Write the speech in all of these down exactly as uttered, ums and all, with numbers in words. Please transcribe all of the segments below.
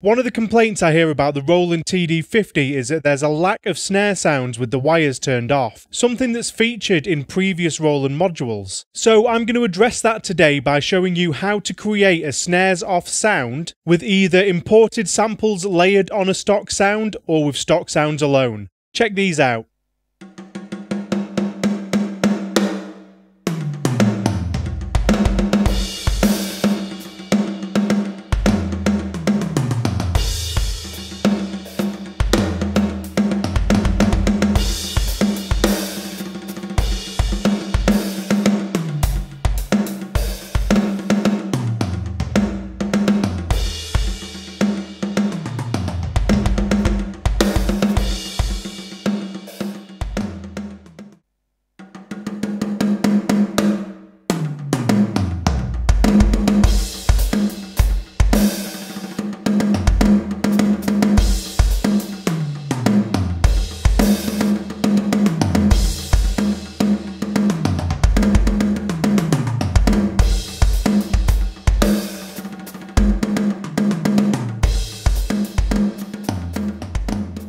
One of the complaints I hear about the Roland T D fifty is that there's a lack of snare sounds with the wires turned off, something that's featured in previous Roland modules. So I'm going to address that today by showing you how to create a snares off sound with either imported samples layered on a stock sound or with stock sounds alone. Check these out.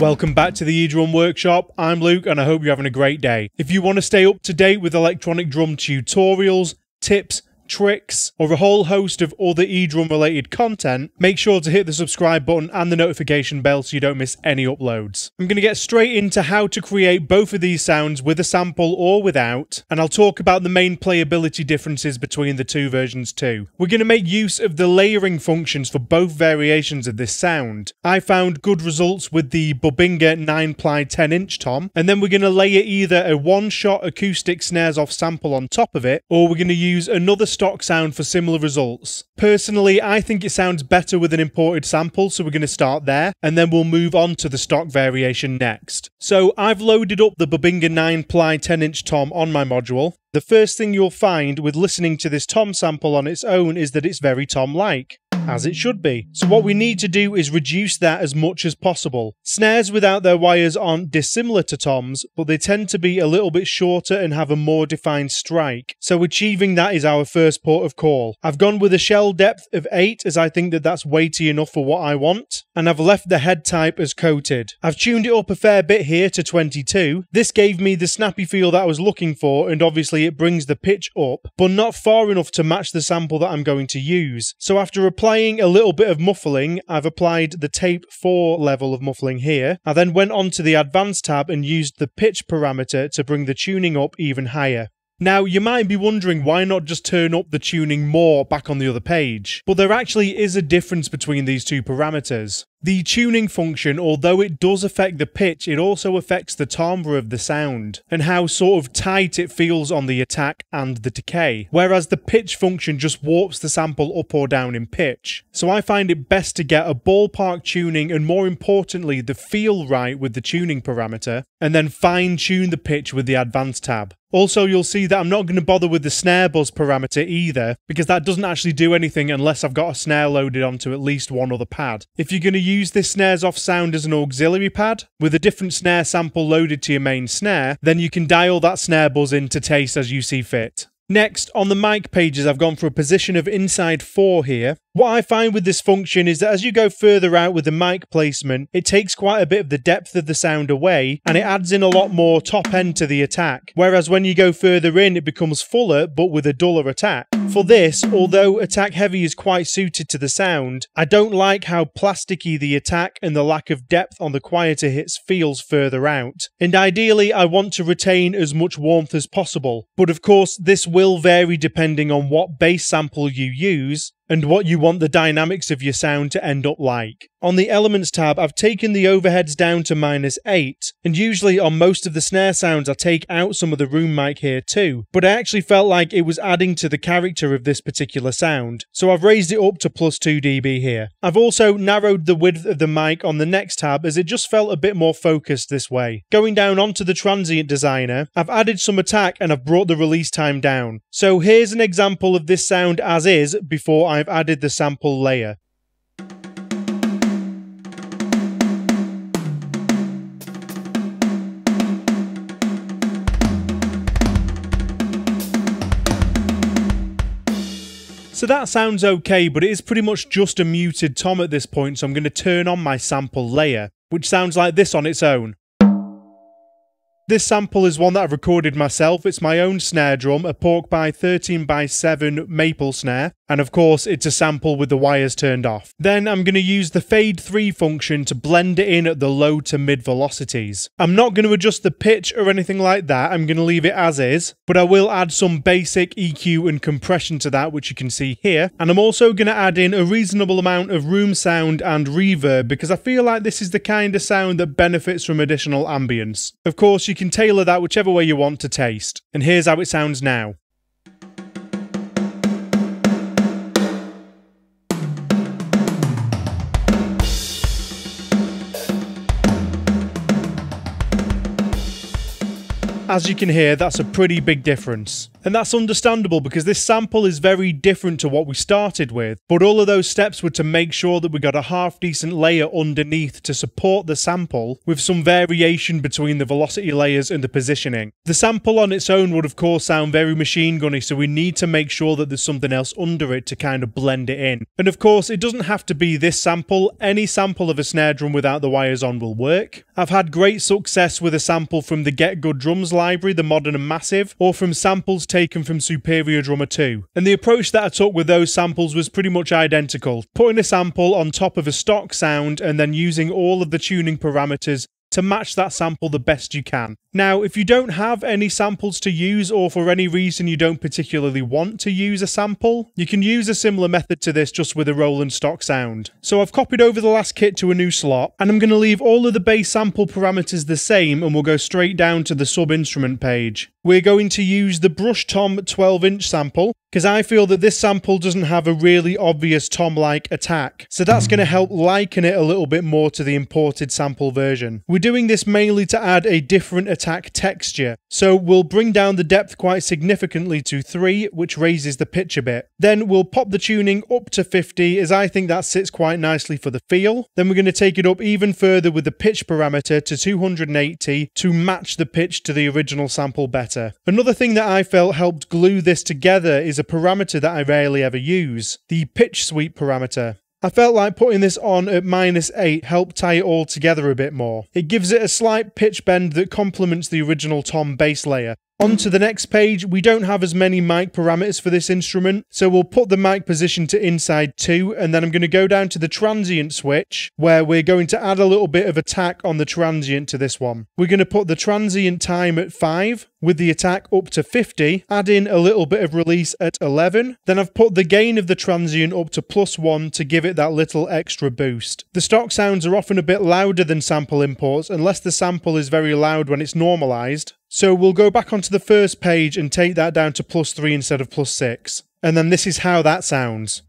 Welcome back to the eDrum Workshop. I'm Luke and I hope you're having a great day. If you want to stay up to date with electronic drum tutorials, tips, tricks, or a whole host of other eDrum related content, make sure to hit the subscribe button and the notification bell so you don't miss any uploads. I'm going to get straight into how to create both of these sounds with a sample or without, and I'll talk about the main playability differences between the two versions too. We're going to make use of the layering functions for both variations of this sound. I found good results with the Bubinga nine ply ten inch tom, and then we're going to layer either a one-shot acoustic snares off sample on top of it, or we're going to use another stock sound for similar results. Personally, I think it sounds better with an imported sample, so we're going to start there, and then we'll move on to the stock variation next. So I've loaded up the Bubinga nine ply ten inch tom on my module. The first thing you'll find with listening to this tom sample on its own is that it's very tom-like, as it should be. So what we need to do is reduce that as much as possible. Snares without their wires aren't dissimilar to toms, but they tend to be a little bit shorter and have a more defined strike. So achieving that is our first port of call. I've gone with a shell depth of eight as I think that that's weighty enough for what I want, and I've left the head type as coated. I've tuned it up a fair bit here to twenty-two. This gave me the snappy feel that I was looking for, and obviously it brings the pitch up, but not far enough to match the sample that I'm going to use. So after applying a little bit of muffling, I've applied the Tape four level of muffling here. I then went on to the Advanced tab and used the pitch parameter to bring the tuning up even higher. Now, you might be wondering why not just turn up the tuning more back on the other page, but there actually is a difference between these two parameters. The tuning function, although it does affect the pitch, it also affects the timbre of the sound, and how sort of tight it feels on the attack and the decay, whereas the pitch function just warps the sample up or down in pitch. So I find it best to get a ballpark tuning, and more importantly the feel right with the tuning parameter, and then fine tune the pitch with the Advanced tab. Also, you'll see that I'm not going to bother with the snare buzz parameter either, because that doesn't actually do anything unless I've got a snare loaded onto at least one other pad. If you're going to use this snares off sound as an auxiliary pad, with a different snare sample loaded to your main snare, then you can dial that snare buzz in to taste as you see fit. Next, on the mic pages, I've gone for a position of inside four here. What I find with this function is that as you go further out with the mic placement, it takes quite a bit of the depth of the sound away, and it adds in a lot more top end to the attack, whereas when you go further in it becomes fuller but with a duller attack. For this, although attack heavy is quite suited to the sound, I don't like how plasticky the attack and the lack of depth on the quieter hits feels further out, and ideally I want to retain as much warmth as possible, but of course this will will vary depending on what bass sample you use and what you want the dynamics of your sound to end up like. On the Elements tab, I've taken the overheads down to minus eight, and usually on most of the snare sounds I take out some of the room mic here too, but I actually felt like it was adding to the character of this particular sound, so I've raised it up to plus two d B here. I've also narrowed the width of the mic on the next tab as it just felt a bit more focused this way. Going down onto the Transient Designer, I've added some attack and I've brought the release time down. So here's an example of this sound as is before I I've added the sample layer. So that sounds okay, but it is pretty much just a muted tom at this point, so I'm going to turn on my sample layer, which sounds like this on its own. This sample is one that I've recorded myself. It's my own snare drum, a Pork by thirteen by seven maple snare, and of course it's a sample with the wires turned off. Then I'm going to use the fade three function to blend it in at the low to mid velocities. I'm not going to adjust the pitch or anything like that, I'm going to leave it as is, but I will add some basic E Q and compression to that, which you can see here, and I'm also going to add in a reasonable amount of room sound and reverb, because I feel like this is the kind of sound that benefits from additional ambience. Of course you can tailor that whichever way you want to taste, and here's how it sounds now. As you can hear, that's a pretty big difference. And that's understandable because this sample is very different to what we started with, but all of those steps were to make sure that we got a half decent layer underneath to support the sample, with some variation between the velocity layers and the positioning. The sample on its own would of course sound very machine gunny, so we need to make sure that there's something else under it to kind of blend it in. And of course it doesn't have to be this sample, any sample of a snare drum without the wires on will work. I've had great success with a sample from the Get Good Drums library, the Modern and Massive, or from samples taken from Superior Drummer two. And the approach that I took with those samples was pretty much identical, putting a sample on top of a stock sound and then using all of the tuning parameters to match that sample the best you can. Now, if you don't have any samples to use, or for any reason you don't particularly want to use a sample, you can use a similar method to this just with a Roland stock sound. So I've copied over the last kit to a new slot, and I'm going to leave all of the bass sample parameters the same, and we'll go straight down to the sub-instrument page. We're going to use the Brush Tom twelve inch sample, because I feel that this sample doesn't have a really obvious tom-like attack, so that's going to help liken it a little bit more to the imported sample version. We're doing this mainly to add a different attack texture, so we'll bring down the depth quite significantly to three, which raises the pitch a bit. Then we'll pop the tuning up to fifty, as I think that sits quite nicely for the feel. Then we're going to take it up even further with the pitch parameter to two hundred eighty to match the pitch to the original sample better. Another thing that I felt helped glue this together is a parameter that I rarely ever use, the pitch sweep parameter. I felt like putting this on at minus eight helped tie it all together a bit more. It gives it a slight pitch bend that complements the original tom bass layer. On to the next page, we don't have as many mic parameters for this instrument, so we'll put the mic position to inside two, and then I'm going to go down to the transient switch, where we're going to add a little bit of attack on the transient to this one. We're going to put the transient time at five, with the attack up to fifty, add in a little bit of release at eleven, then I've put the gain of the transient up to plus one to give it that little extra boost. The stock sounds are often a bit louder than sample imports, unless the sample is very loud when it's normalized. So we'll go back onto the first page and take that down to plus three instead of plus six. And then this is how that sounds.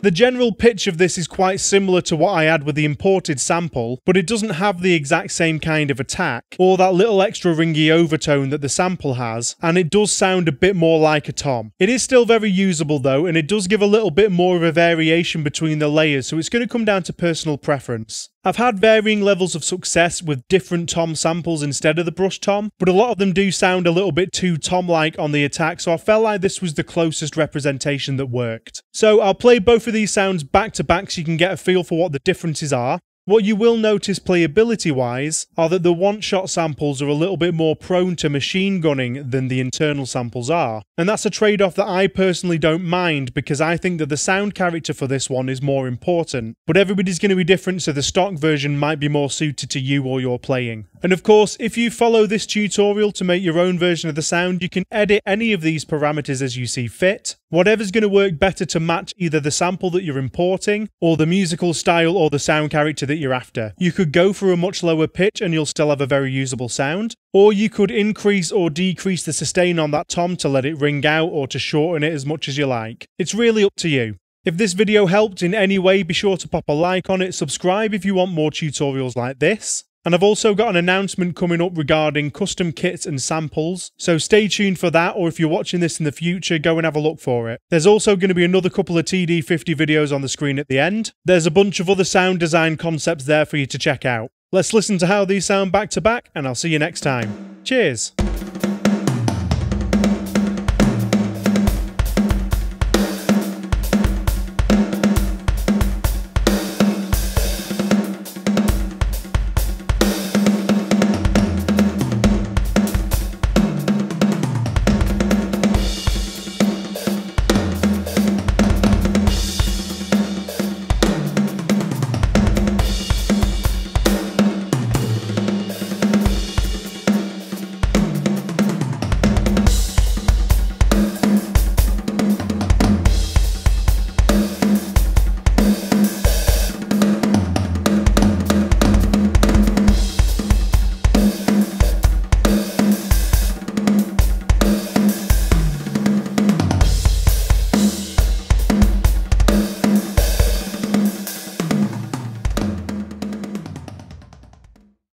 The general pitch of this is quite similar to what I had with the imported sample, but it doesn't have the exact same kind of attack, or that little extra ringy overtone that the sample has, and it does sound a bit more like a tom. It is still very usable though, and it does give a little bit more of a variation between the layers, so it's going to come down to personal preference. I've had varying levels of success with different tom samples instead of the Brush Tom, but a lot of them do sound a little bit too tom-like on the attack, so I felt like this was the closest representation that worked. So I'll play both of these sounds back to back so you can get a feel for what the differences are. What you will notice playability-wise are that the one-shot samples are a little bit more prone to machine gunning than the internal samples are, and that's a trade-off that I personally don't mind because I think that the sound character for this one is more important, but everybody's going to be different, so the stock version might be more suited to you or your playing. And of course, if you follow this tutorial to make your own version of the sound, you can edit any of these parameters as you see fit. Whatever's going to work better to match either the sample that you're importing, or the musical style or the sound character that you're after. You could go for a much lower pitch and you'll still have a very usable sound, or you could increase or decrease the sustain on that tom to let it ring out or to shorten it as much as you like. It's really up to you. If this video helped in any way, be sure to pop a like on it, subscribe if you want more tutorials like this, And I've also got an announcement coming up regarding custom kits and samples, so stay tuned for that, or if you're watching this in the future, go and have a look for it. There's also going to be another couple of T D fifty videos on the screen at the end. There's a bunch of other sound design concepts there for you to check out. Let's listen to how these sound back to back, and I'll see you next time. Cheers!